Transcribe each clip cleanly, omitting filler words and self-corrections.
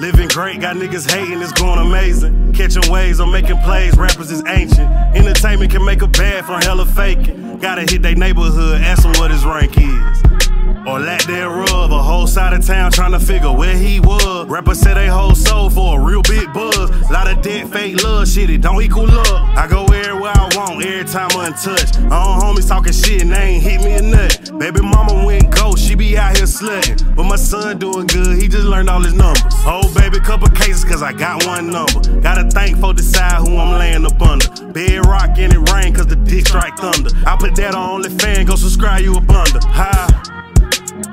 Living great, got niggas hating, it's going amazing. Catching waves, I'm making plays, rappers is ancient. Entertainment can make a bad from hella faking. Gotta hit they neighborhood, ask them what his rank is. Or lack thereof, a whole side of town trying to figure where he was. Rapper said they whole soul for a real big buzz. Lot of dead fake love, shit, it don't equal love. I go everywhere I want, every time untouched. I own homies talking shit and they ain't hit me a nut. Baby mama went ghost, she be out here slutting. But my son doing good, he just learned all his numbers. Whole baby couple cases, cause I got one number. Gotta thank for decide who I'm laying up under. Bed rock and it rain, cause the dick strike thunder. I put that on OnlyFans, go subscribe, you up under. Hi.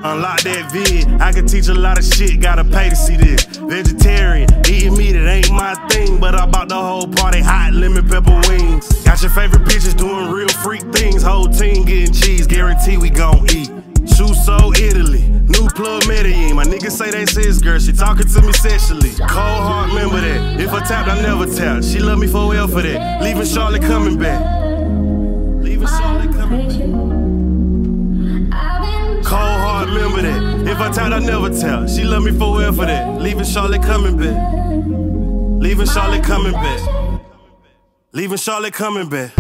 Unlock that vid, I can teach a lot of shit, gotta pay to see this. Vegetarian, eating meat, it ain't my thing, but I bought the whole party hot lemon pepper wings. Got your favorite bitches doing real freak things, whole team getting cheese, guarantee we gon' eat. Shoe so Italy, new plug Medellin, my niggas say they sis girl, she talking to me sexually. Cold heart, remember that, if I tapped, I never tapped, she love me forever for that. Leaving Charlotte coming back. Leaving Charlotte coming back. Cold heart, remember that. If I tell, I never tell. She love me forever for that. Leaving Charlotte coming back. Leaving Charlotte coming back. Leaving Charlotte coming back.